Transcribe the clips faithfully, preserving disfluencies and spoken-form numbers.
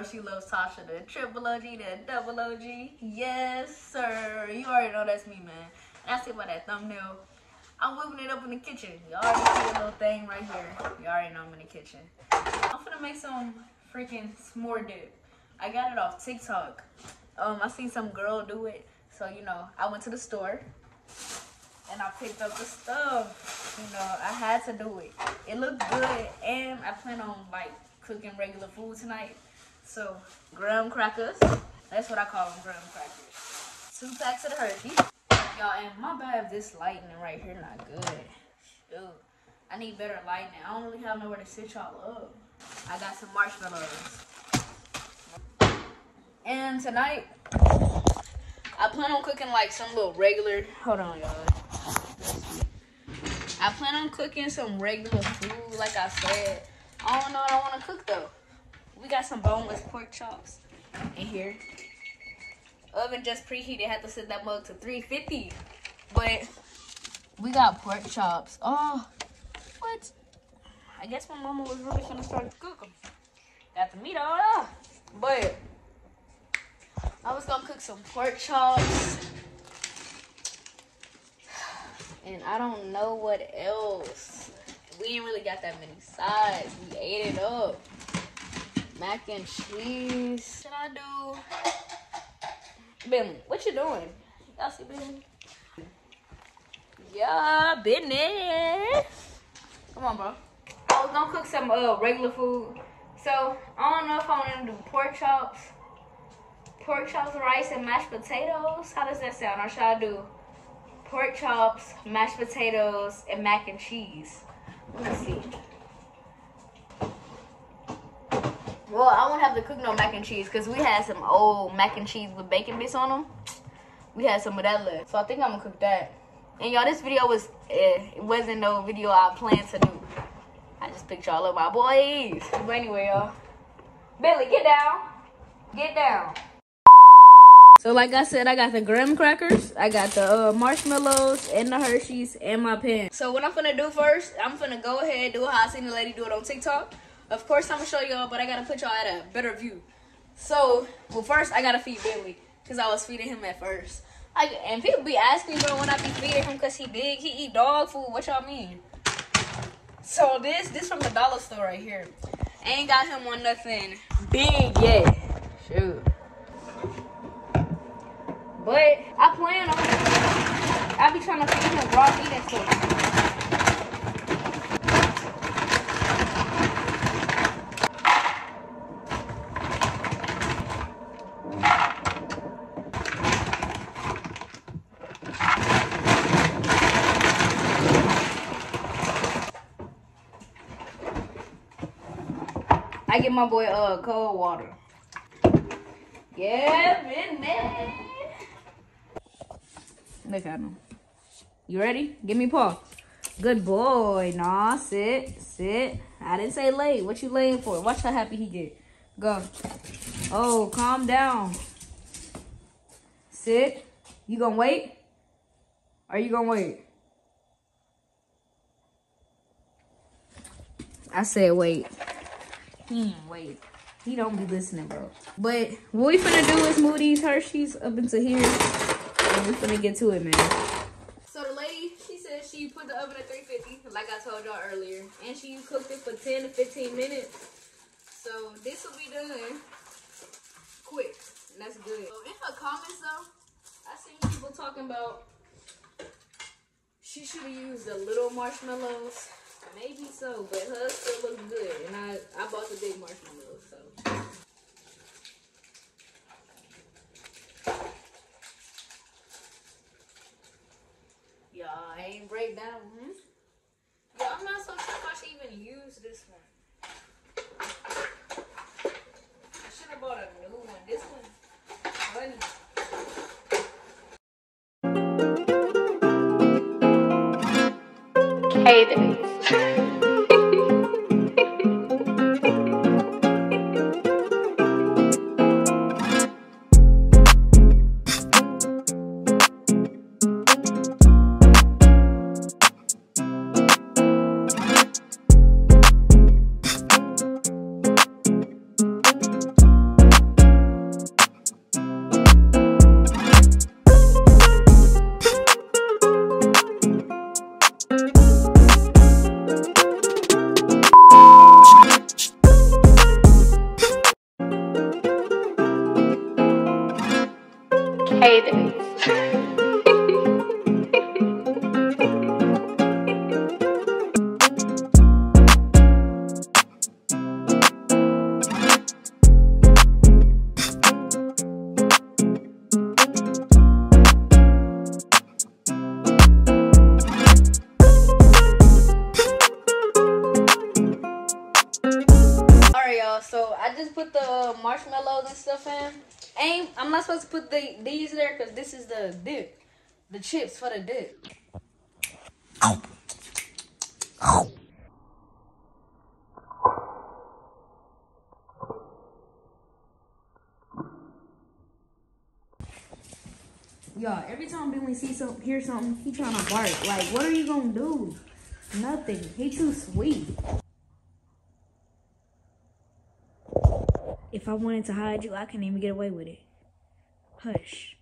girl, she loves Tasha, the triple O G, the double O G. Yes, sir. You already know that's me, man. That's it by that thumbnail. I'm whipping it up in the kitchen. Y'all already see a little thing right here. Y'all already know I'm in the kitchen. I'm gonna make some freaking s'more dip. I got it off TikTok. Um, I seen some girl do it. So, you know, I went to the store and I picked up the stuff. You know, I had to do it. It looked good, and I plan on, like, cooking regular food tonight. So, graham crackers. That's what I call them, graham crackers. Two packs of the Hershey. Y'all, and my bad, this lighting right here not good. Ew. I need better lighting. I don't really have nowhere to sit y'all up. I got some marshmallows. And tonight, I plan on cooking like some little regular, hold on y'all. I plan on cooking some regular food, like I said. I don't know what I want to cook though. We got some boneless pork chops in here. Oven just preheated, had to set that mug to three fifty. But we got pork chops. Oh, what? I guess my mama was really gonna start to cook them. Got the meat all up. But I was gonna cook some pork chops. And I don't know what else. We didn't really got that many sides. We ate it up. Mac and cheese. What should I do? Bentley, what you doing? Y'all see Bentley? Yeah, Bentley. Come on, bro. I was gonna cook some uh, regular food. So, I don't know if I want to do pork chops. Pork chops, rice, and mashed potatoes. How does that sound? Or should I do pork chops, mashed potatoes, and mac and cheese? Let me see. Well, I won't have to cook no mac and cheese because we had some old mac and cheese with bacon bits on them. We had some of that left. So I think I'm gonna cook that. And y'all, this video was, eh, it wasn't no video I planned to do. I just picked y'all up, my boys. But anyway, y'all. Billy, get down. Get down. So like I said, I got the graham crackers, I got the uh, marshmallows, and the Hershey's, and my pan. So what I'm gonna do first, I'm gonna go ahead and do how I seen the lady do it on TikTok. Of course, I'm gonna show y'all, but I gotta put y'all at a better view. So, well first, I gotta feed Bentley, because I was feeding him at first. I, and people be asking me, bro, when I be feeding him because he big, he eat dog food, what y'all mean? So this, this from the dollar store right here. I ain't got him on nothing big yet. Shoot. But I plan on, I be trying to feed him raw meat and stuff. I get my boy uh cold water. Yeah, been there. Look at him. You ready? Give me paw. Good boy. Nah, sit. Sit. I didn't say lay. What you laying for? Watch how happy he get. Go. Oh, calm down. Sit. You gonna wait? Are you gonna wait? I said wait. He ain't wait. He don't be listening, bro. But what we finna do is move these Hershey's up into here. We're gonna get to it, man. So the lady, she said she put the oven at three fifty, like I told y'all earlier, and she cooked it for ten to fifteen minutes. So this will be done quick, and that's good. So in her comments though, I seen people talking about she should have used the little marshmallows. Maybe so, but hers still looks good, and I I bought the big marshmallows, so. I ain't break down. Hmm? Yeah, I'm not so sure if I should even use this one. I should have bought a new one. This one's funny. just put the marshmallows and stuff in. And I'm not supposed to put the these there because this is the dip. The chips for the dip. Ow. Ow. Y'all, every time Bentley sees something, hear something, he trying to bark. Like, what are you gonna do? Nothing. He too sweet. If I wanted to hide you, I couldn't even get away with it. Hush.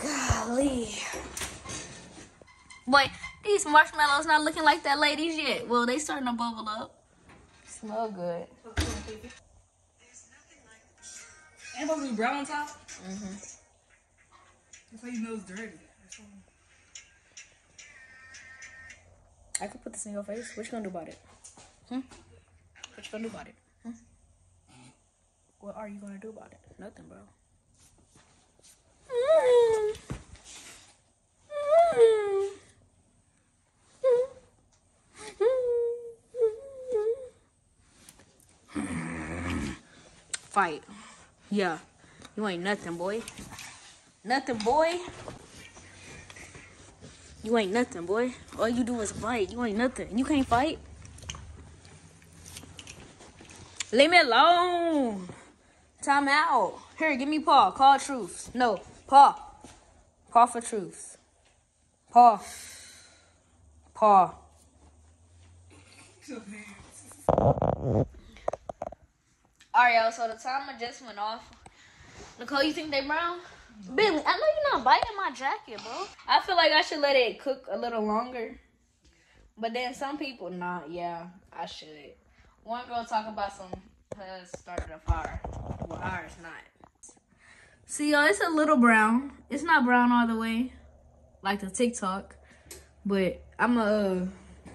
Golly. Boy, these marshmallows not looking like that ladies yet. Well, they starting to bubble up. Smell good. Ain't supposed to be brown on top? Mm-hmm. That's how you know it's dirty. I could put this in your face. What you gonna do about it? Hmm? What you gonna do about it? Hmm? What are you gonna do about it? Nothing, bro. Mm. Mm. Mm. Fight. Yeah, you ain't nothing, boy. Nothing, boy. You ain't nothing, boy. All you do is fight. You ain't nothing. You can't fight. Leave me alone. Time out. Here, give me paw. Call truth. No, paw. Paw for truth. Paw. Paw. All right, y'all, so the timer just went off. Nicole, you think they brown? No. Bentley, I know you're not biting my jacket, bro. I feel like I should let it cook a little longer. But then some people, nah, yeah, I should. One girl talk about some has started a fire. Well, ours not. See, y'all, it's a little brown. It's not brown all the way, like the TikTok. But I'm going to uh,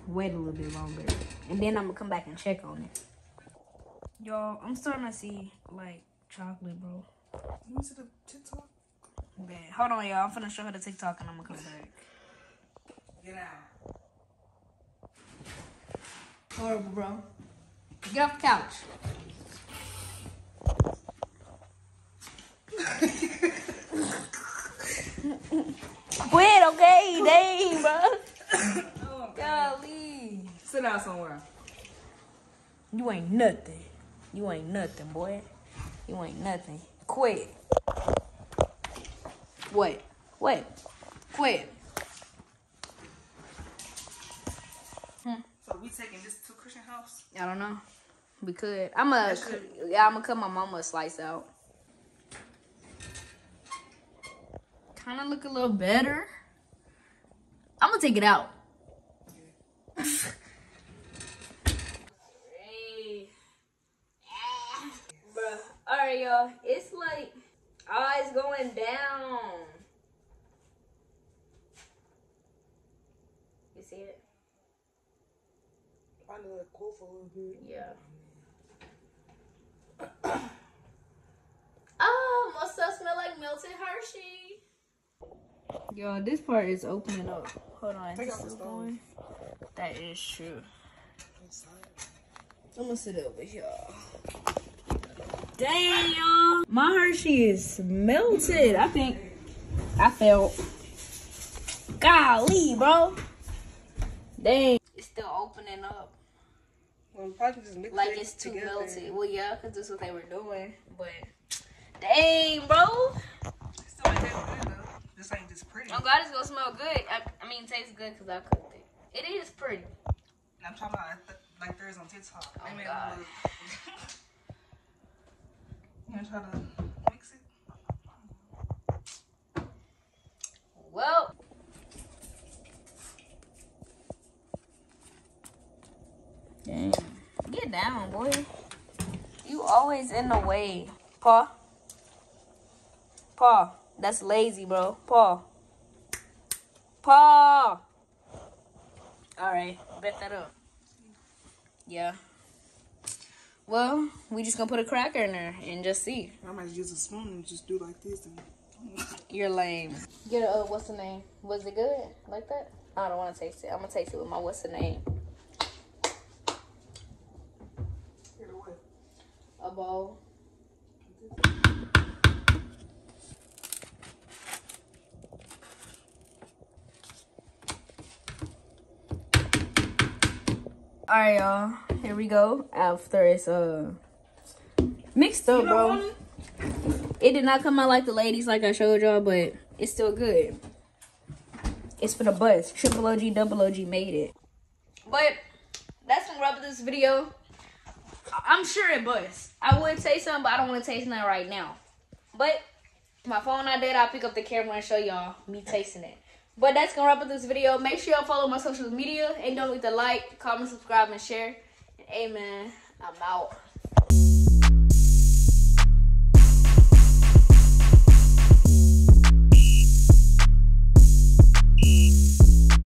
wait a little bit longer. And then I'm going to come back and check on it. Y'all, I'm starting to see, like, chocolate, bro. You want to see the TikTok? Man, hold on, y'all. I'm finna show her the TikTok and I'm gonna come back. Get out. Horrible, bro. Get off the couch. Quit, okay? Dang, bro. Oh, golly. Sit down somewhere. You ain't nothing. You ain't nothing, boy. You ain't nothing. Quit. Wait. Wait. Quit. Hmm. So we taking this to Christian house? I don't know. We could. I'm a. Yeah, I'm gonna cut my mama a slice out. Kind of look a little better. I'm gonna take it out. Alright, y'all, it's like, oh, it's going down. You see it? Trying to look cool for a little bit. Yeah. Oh, most stuff smell like melted Hershey. Y'all, this part is opening up. Hold on, this is going. That is true. I'm gonna sit over here. Damn, y'all. My Hershey is melted. I think I felt. Golly, bro. Dang. It's still opening up. Well, probably just mix like it's too together. Melted. Well, yeah, because that's what they were doing. But, dang, bro. It's still ain't that good, though. This ain't just pretty. Oh, God, it's going to smell good. I, I mean, it tastes good because I cooked it. It is pretty. I'm talking about th like there's on TikTok. Oh, I mean, God. You want to try to mix it? Well. Damn. Get down, boy. You always in the way. Paw. Paw. That's lazy, bro. Paw. Paw. Alright. Bet that up. Yeah. Well, we just gonna put a cracker in there and just see. I might use a spoon and just do like this. And... You're lame. Get a, uh, what's the name? Was it good? Like that? I don't wanna taste it. I'm gonna taste it with my what's the name. bowl. Alright, y'all. Here we go. After it's uh mixed up, bro. It did not come out like the ladies, like I showed y'all, but it's still good. It's for the bus. Triple O G, double O G made it. But that's the wrap of this video. I'm sure it busts. I would say something, but I don't want to taste nothing right now. But my phone not dead. I'll pick up the camera and show y'all me tasting it. But that's gonna wrap up this video. Make sure y'all follow my social media and don't forget to like, comment, subscribe, and share. And hey man, I'm out.